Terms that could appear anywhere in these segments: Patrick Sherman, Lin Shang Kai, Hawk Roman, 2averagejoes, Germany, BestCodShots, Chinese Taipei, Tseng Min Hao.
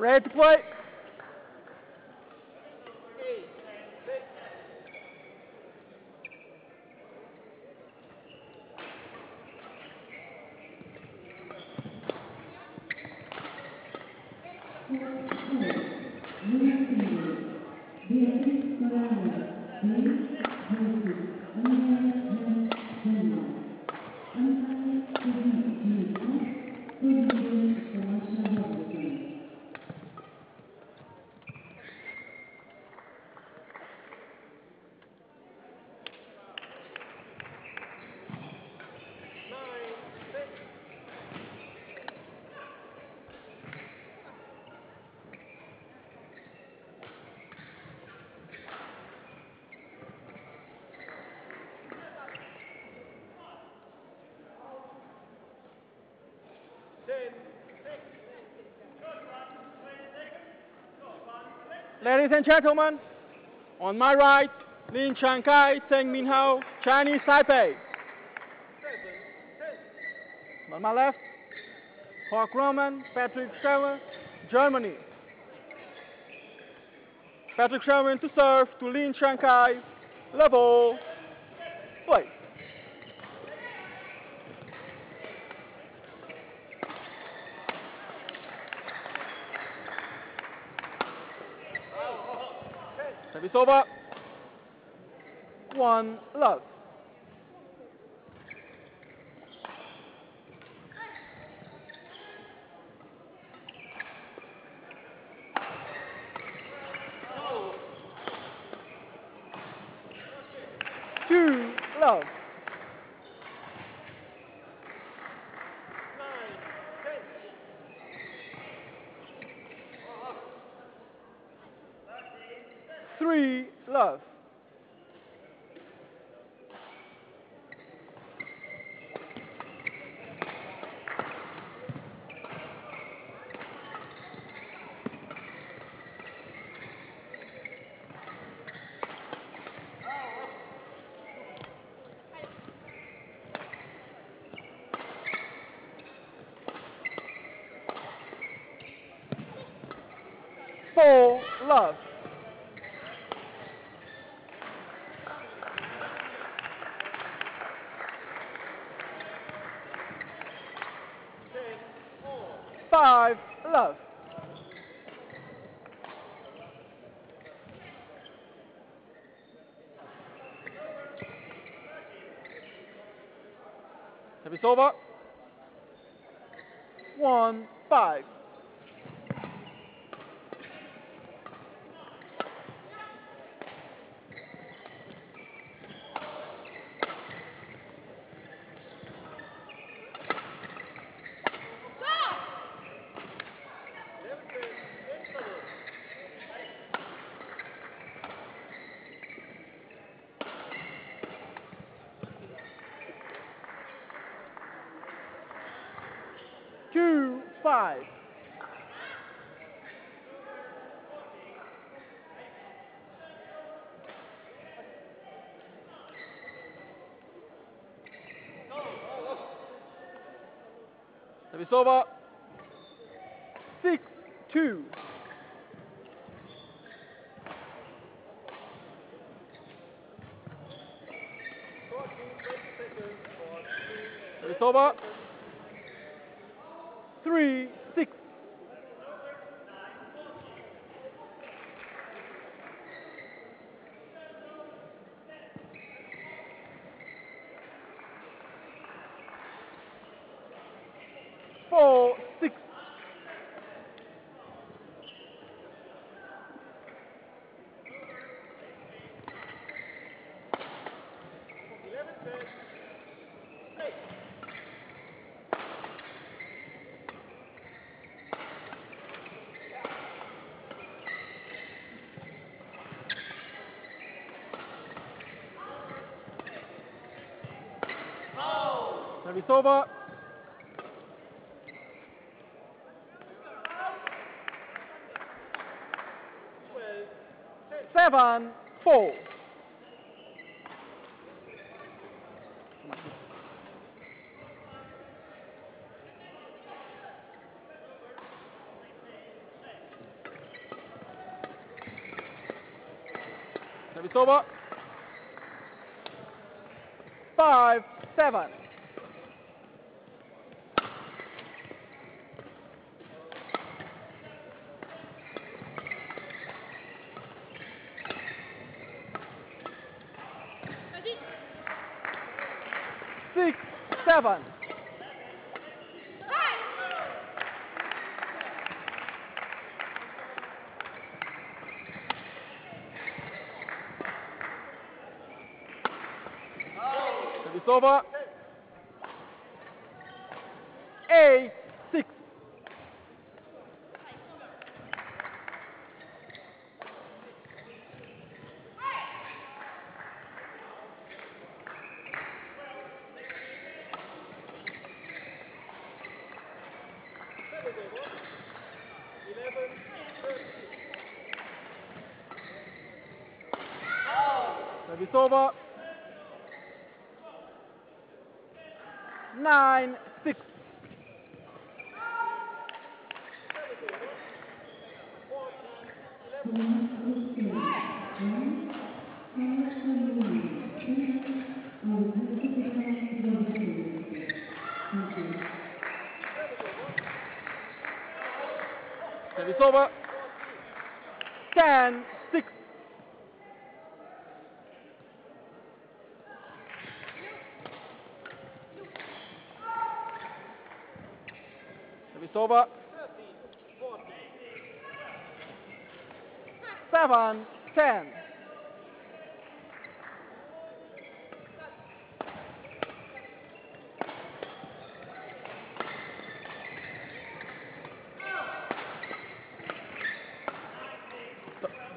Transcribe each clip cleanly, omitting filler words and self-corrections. Ready to play? Ladies and gentlemen, on my right, Lin Shang Kai, Tseng Min Hao, Chinese Taipei. On my left, Hawk Roman, Patrick Sherman, Germany. Patrick Sherman to serve to Lin Shang Kai, level, play. It's over. One love. Two love. Three love. love. Five, love. Service over. 1-5. Five. Service over. 6-2. Service over. 3-6. Service over. 7-4. Service over. 5-7. Seven. Service over. 8-6. Service over. 9-6. Service over. 10-6. Service over. 7-10.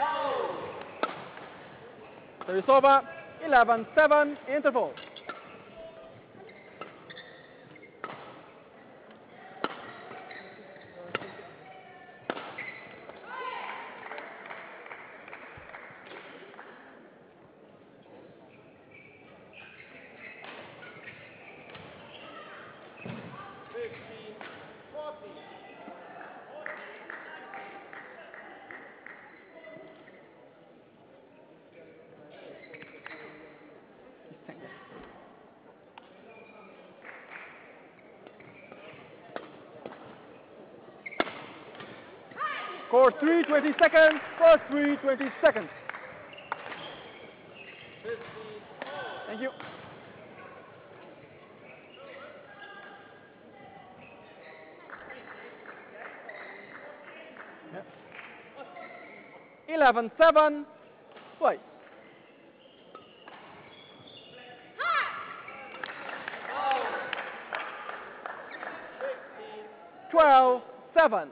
Yeah. So it's over. 11-7 interval. For 320 seconds, for 320 seconds. Thank you. Yep. 11-7, play. Hi. 12-7.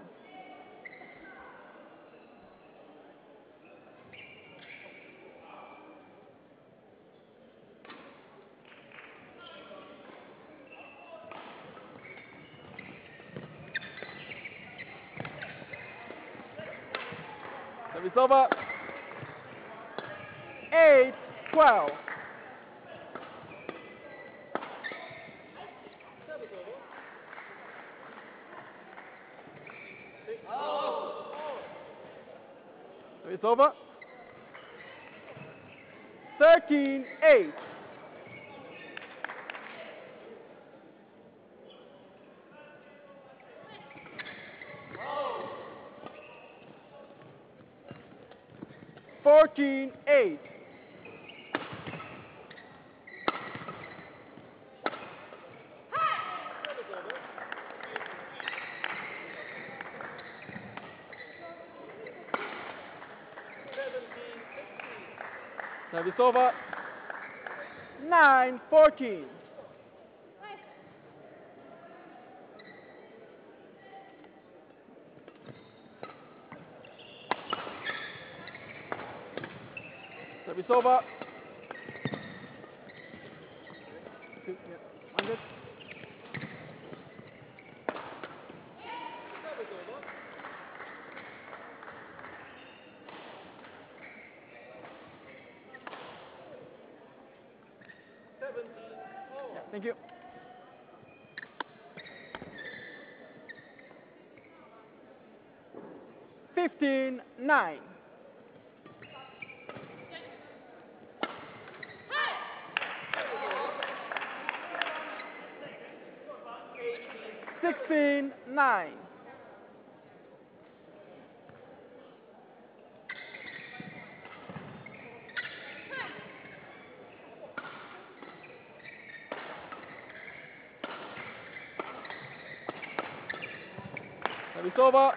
It's over. 8-12. It's over. 13-8. Eight. Service over. 9-14. It's over. 17. Yeah, thank you. Fifteen, 9. Nine. Service over.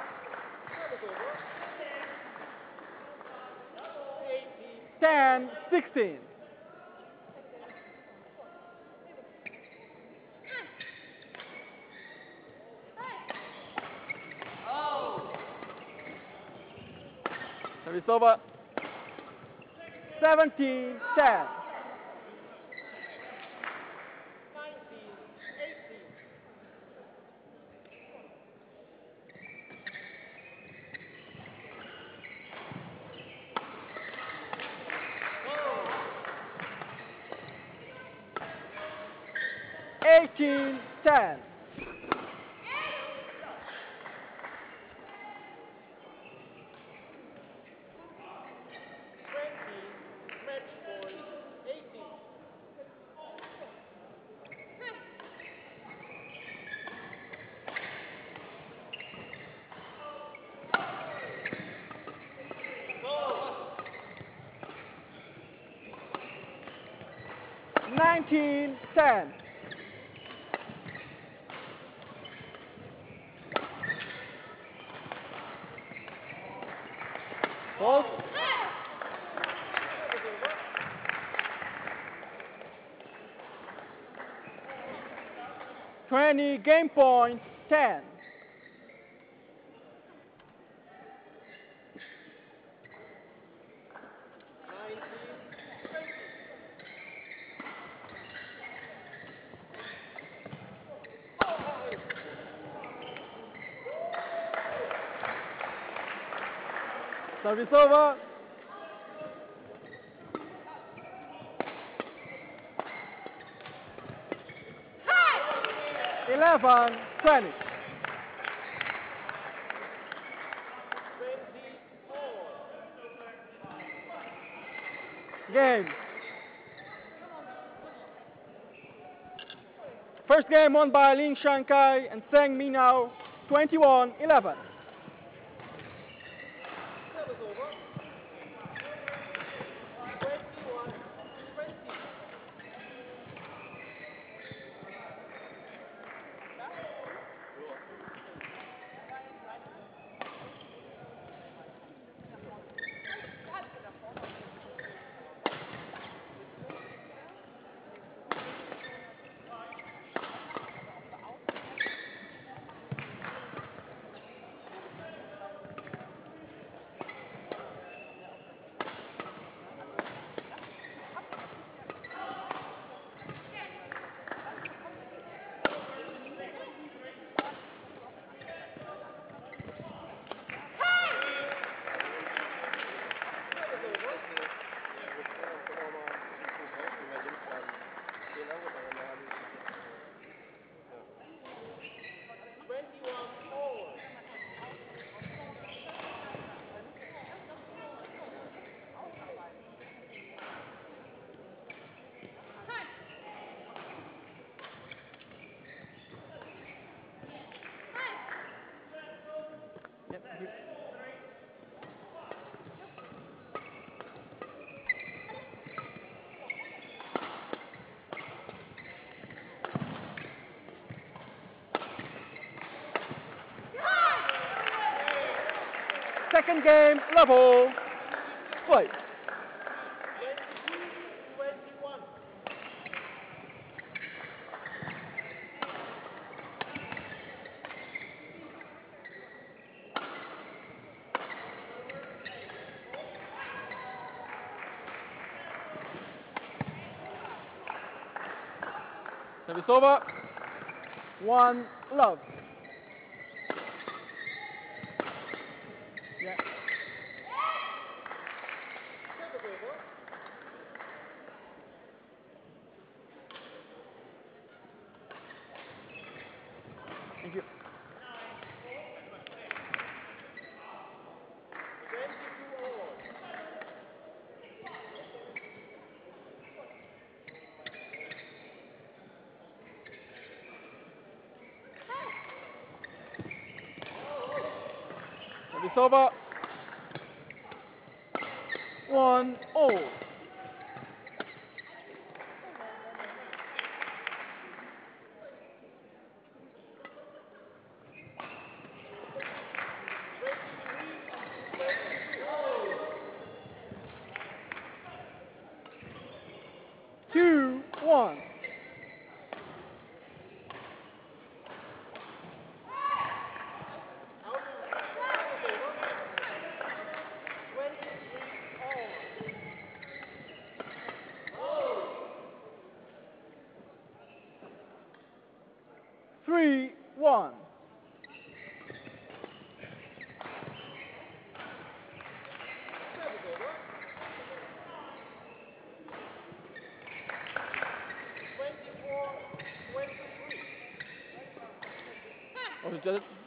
10-16. It's over. 17-10. 19-18. Whoa. 18-10. Ten. Hold. 20 game points. 10. Service over. Hey! 11-20. 24. Game. First game won by Lin Shang Kai and Tseng Min Hao, 21-11. Second game, level. Play. 22-21. Service over. One love. Thank you. 22-all. It's over. 1-0. One.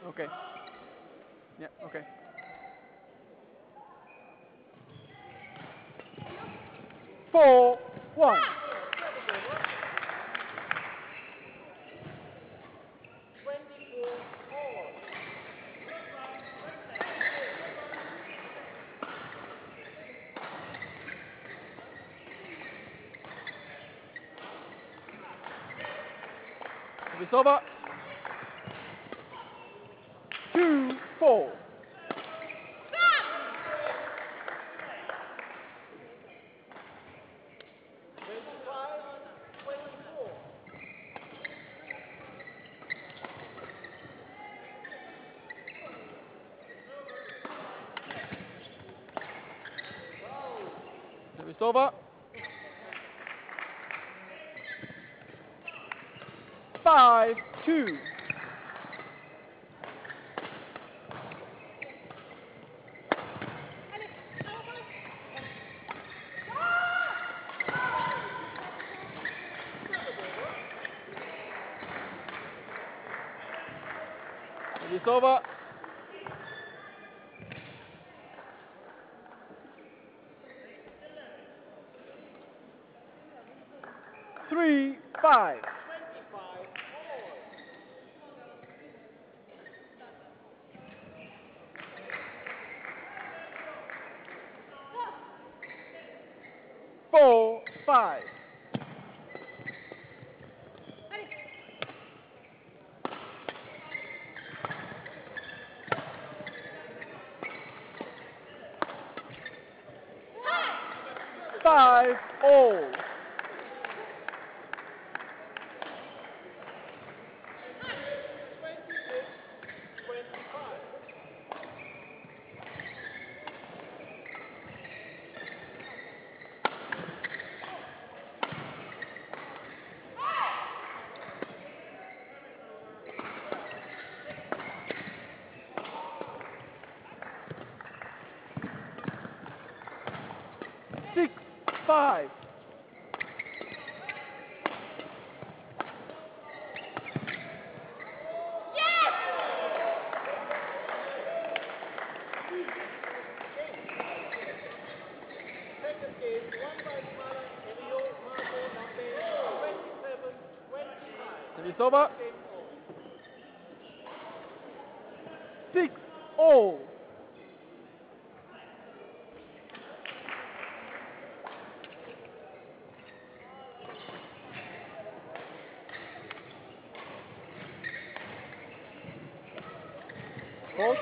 Okay. Yeah, okay. Four, one. It's over. 2-4. It's over. 5-2. It's over. Five. 4-5. 5-0. 5. 6-0. 7-6. 7-0. 8-7. 8-0. 喂。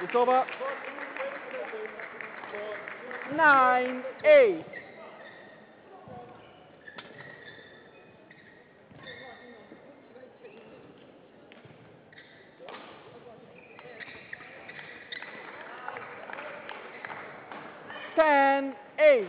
It's over. 9-8. 10-8. 9-10. 10-0.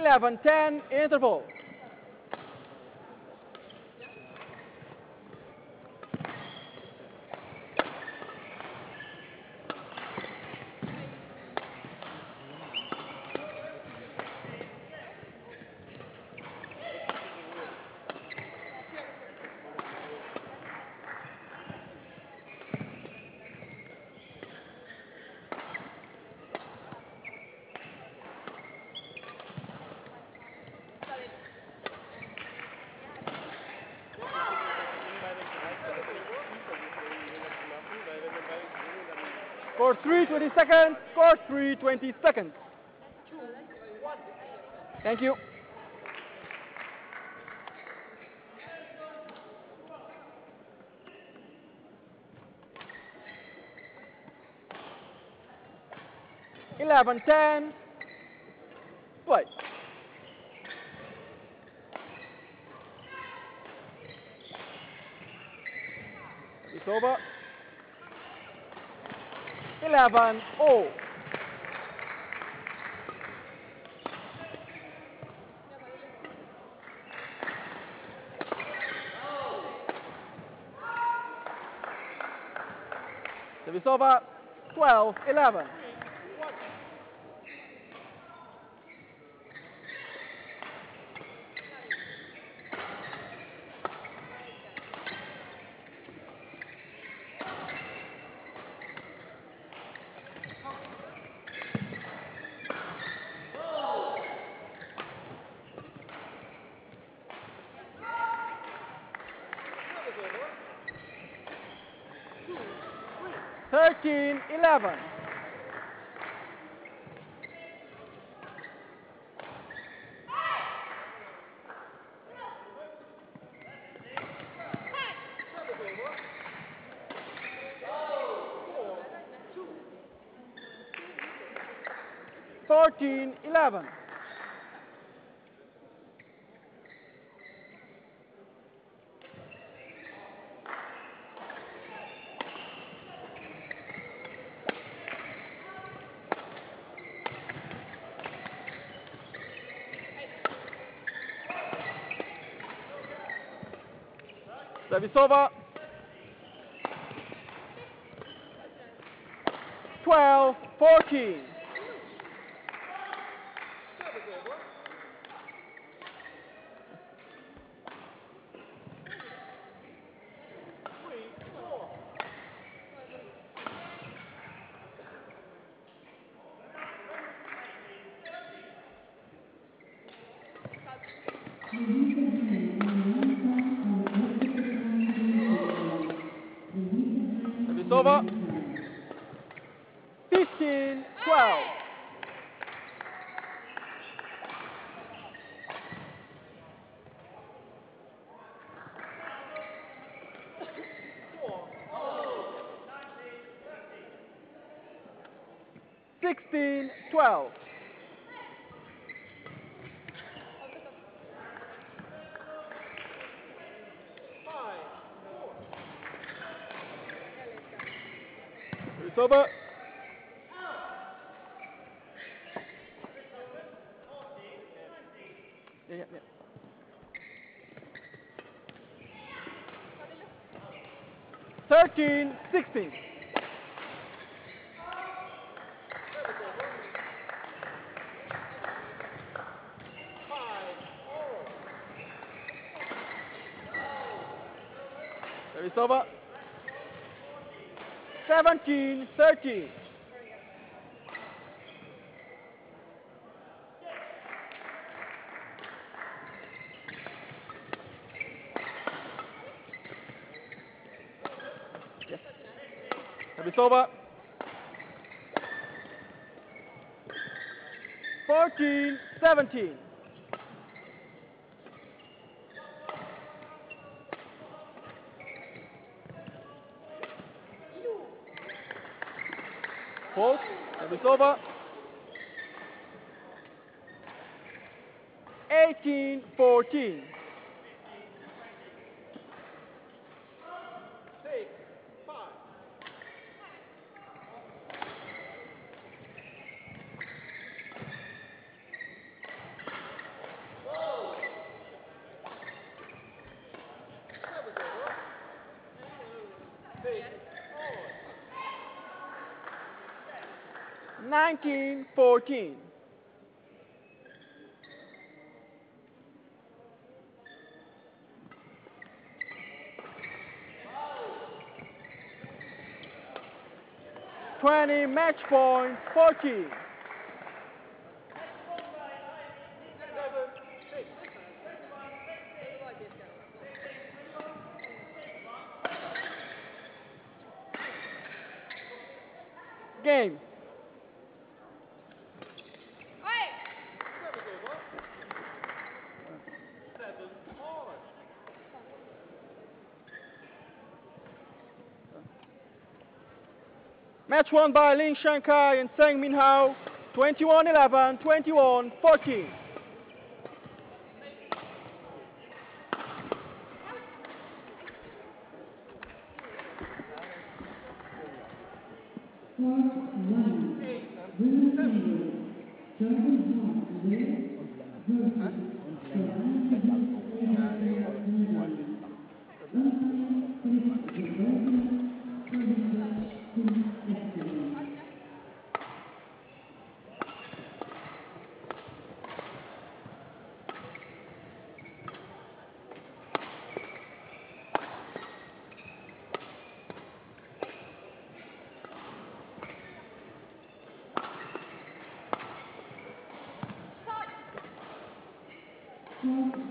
11-10 interval. 3:20 seconds, score 3:20 seconds. Thank you. Eleven, 10. Play. It's over. 11-0. Service over. 12-11. Eleven. Hey. 14-11. Service over. 12-14. Over. 15-12. Oh. 16-12. Over. 13-16. Service over. 17-13. Yes. Service over. 14-17. Service over. 18-14. Nineteen, 14. Oh. 20 match point, 14. Game. Match won by Lin Shang Kai and Tseng Min Hao, 21-11, 21-14.